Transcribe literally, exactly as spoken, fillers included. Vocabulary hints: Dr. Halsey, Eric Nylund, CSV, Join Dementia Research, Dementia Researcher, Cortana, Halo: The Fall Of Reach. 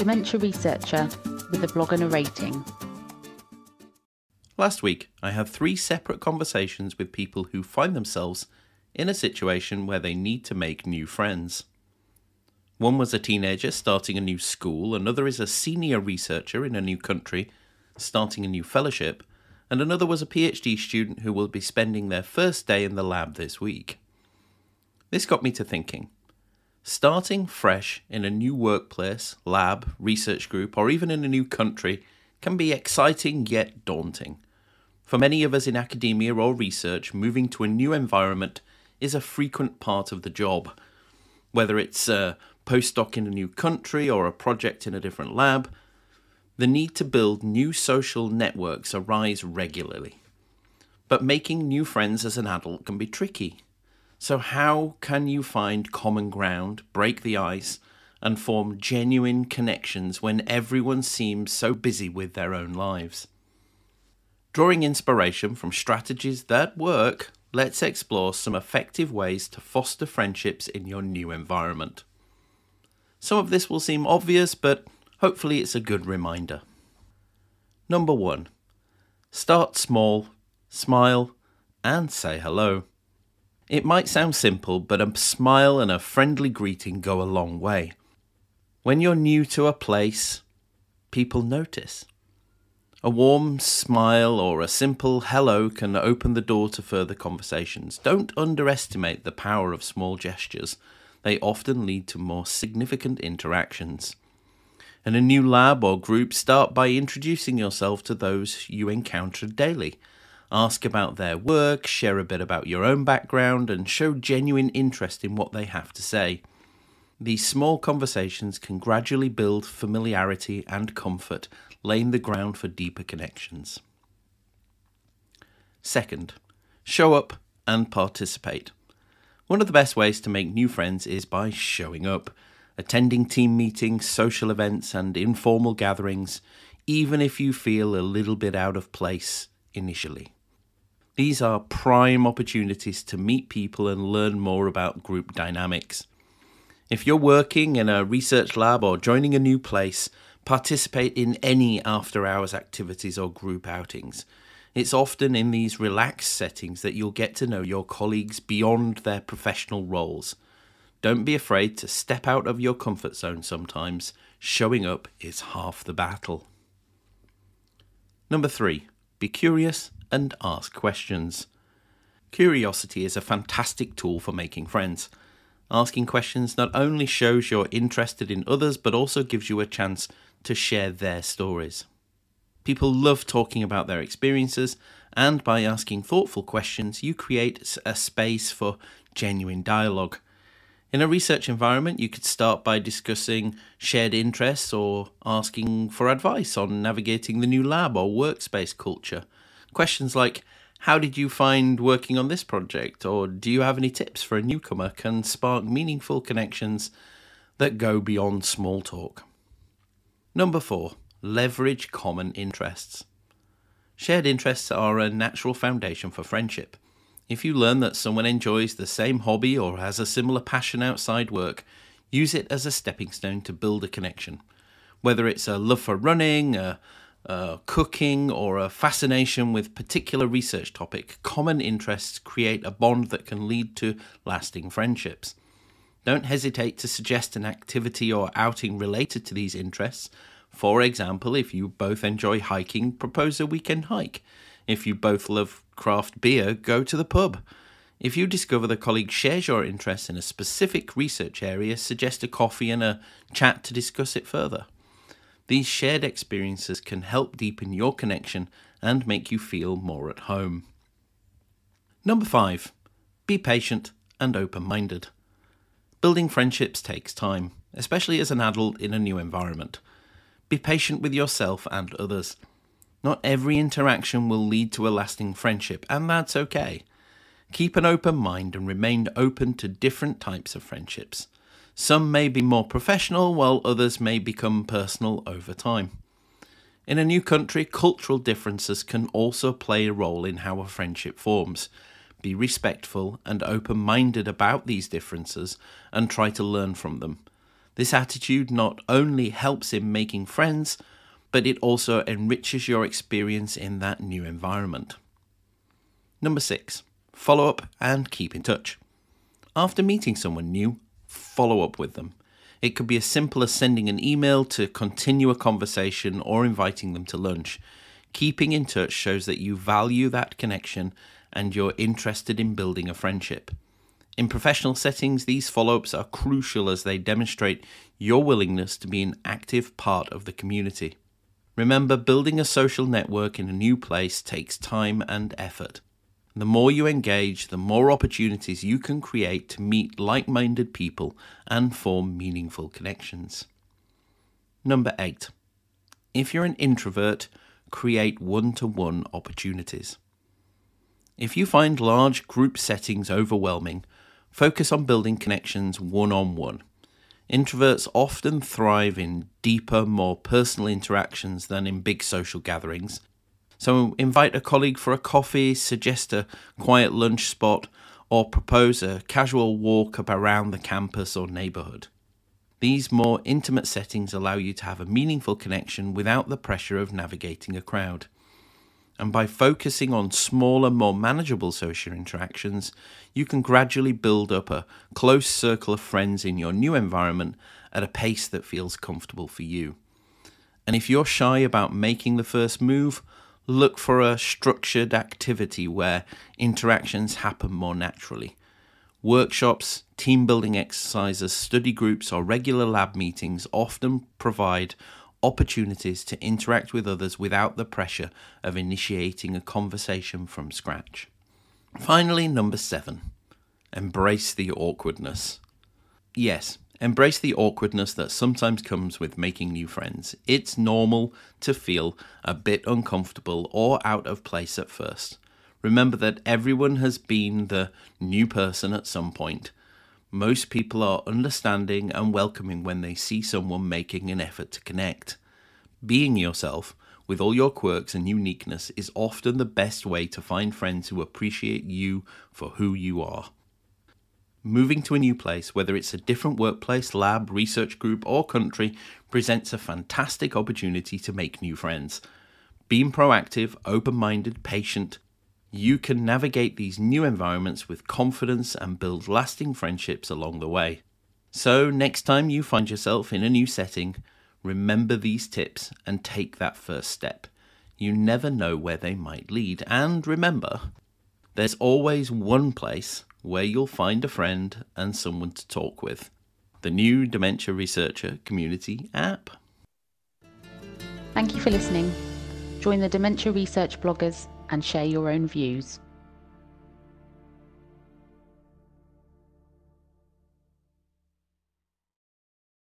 Dementia Researcher, with a blog and a rating. Last week, I had three separate conversations with people who find themselves in a situation where they need to make new friends. One was a teenager starting a new school, another is a senior researcher in a new country starting a new fellowship, and another was a PhD student who will be spending their first day in the lab this week. This got me to thinking. Starting fresh in a new workplace, lab, research group, or even in a new country can be exciting yet daunting. For many of us in academia or research, moving to a new environment is a frequent part of the job. Whether it's a postdoc in a new country or a project in a different lab, the need to build new social networks arise regularly. But making new friends as an adult can be tricky. So how can you find common ground, break the ice, and form genuine connections when everyone seems so busy with their own lives? Drawing inspiration from strategies that work, let's explore some effective ways to foster friendships in your new environment. Some of this will seem obvious, but hopefully it's a good reminder. Number one, start small, smile, and say hello. It might sound simple, but a smile and a friendly greeting go a long way. When you're new to a place, people notice. A warm smile or a simple hello can open the door to further conversations. Don't underestimate the power of small gestures. They often lead to more significant interactions. In a new lab or group, start by introducing yourself to those you encounter daily. Ask about their work, share a bit about your own background, and show genuine interest in what they have to say. These small conversations can gradually build familiarity and comfort, laying the ground for deeper connections. Second, show up and participate. One of the best ways to make new friends is by showing up. Attending team meetings, social events, and informal gatherings, even if you feel a little bit out of place initially. These are prime opportunities to meet people and learn more about group dynamics. If you're working in a research lab or joining a new place, participate in any after-hours activities or group outings. It's often in these relaxed settings that you'll get to know your colleagues beyond their professional roles. Don't be afraid to step out of your comfort zone sometimes. Showing up is half the battle. Number three, be curious and ask questions. Curiosity is a fantastic tool for making friends. Asking questions not only shows you're interested in others, but also gives you a chance to share their stories. People love talking about their experiences, and by asking thoughtful questions, you create a space for genuine dialogue. In a research environment, you could start by discussing shared interests or asking for advice on navigating the new lab or workspace culture. Questions like, how did you find working on this project? Or do you have any tips for a newcomer? Can spark meaningful connections that go beyond small talk. Number four, leverage common interests. Shared interests are a natural foundation for friendship. If you learn that someone enjoys the same hobby or has a similar passion outside work, use it as a stepping stone to build a connection. Whether it's a love for running, a, a cooking, or a fascination with particular research topic, common interests create a bond that can lead to lasting friendships. Don't hesitate to suggest an activity or outing related to these interests. For example, if you both enjoy hiking, propose a weekend hike. If you both love craft beer, go to the pub. If you discover the colleague shares your interest in a specific research area, suggest a coffee and a chat to discuss it further. These shared experiences can help deepen your connection and make you feel more at home. Number five, be patient and open-minded. Building friendships takes time, especially as an adult in a new environment. Be patient with yourself and others. Not every interaction will lead to a lasting friendship, and that's okay. Keep an open mind and remain open to different types of friendships. Some may be more professional, while others may become personal over time. In a new country, cultural differences can also play a role in how a friendship forms. Be respectful and open-minded about these differences and try to learn from them. This attitude not only helps in making friends, but it also enriches your experience in that new environment. Number six, follow up and keep in touch. After meeting someone new, follow up with them. It could be as simple as sending an email to continue a conversation or inviting them to lunch. Keeping in touch shows that you value that connection and you're interested in building a friendship. In professional settings, these follow-ups are crucial as they demonstrate your willingness to be an active part of the community. Remember, building a social network in a new place takes time and effort. The more you engage, the more opportunities you can create to meet like-minded people and form meaningful connections. Number eight. If you're an introvert, create one-to-one opportunities. If you find large group settings overwhelming, focus on building connections one-on-one. Introverts often thrive in deeper, more personal interactions than in big social gatherings. So invite a colleague for a coffee, suggest a quiet lunch spot, or propose a casual walk up around the campus or neighbourhood. These more intimate settings allow you to have a meaningful connection without the pressure of navigating a crowd. And by focusing on smaller, more manageable social interactions, you can gradually build up a close circle of friends in your new environment at a pace that feels comfortable for you. And if you're shy about making the first move, look for a structured activity where interactions happen more naturally. Workshops, team building exercises, study groups, or regular lab meetings often provide opportunities to interact with others without the pressure of initiating a conversation from scratch. Finally, number seven, embrace the awkwardness. Yes, embrace the awkwardness that sometimes comes with making new friends. It's normal to feel a bit uncomfortable or out of place at first. Remember that everyone has been the new person at some point. Most people are understanding and welcoming when they see someone making an effort to connect. Being yourself, with all your quirks and uniqueness, is often the best way to find friends who appreciate you for who you are. Moving to a new place, whether it's a different workplace, lab, research group, or country, presents a fantastic opportunity to make new friends. Being proactive, open-minded, patient, you can navigate these new environments with confidence and build lasting friendships along the way. So next time you find yourself in a new setting, remember these tips and take that first step. You never know where they might lead. And remember, there's always one place where you'll find a friend and someone to talk with. The new Dementia Researcher community app. Thank you for listening. Join the Dementia Research bloggers and share your own views.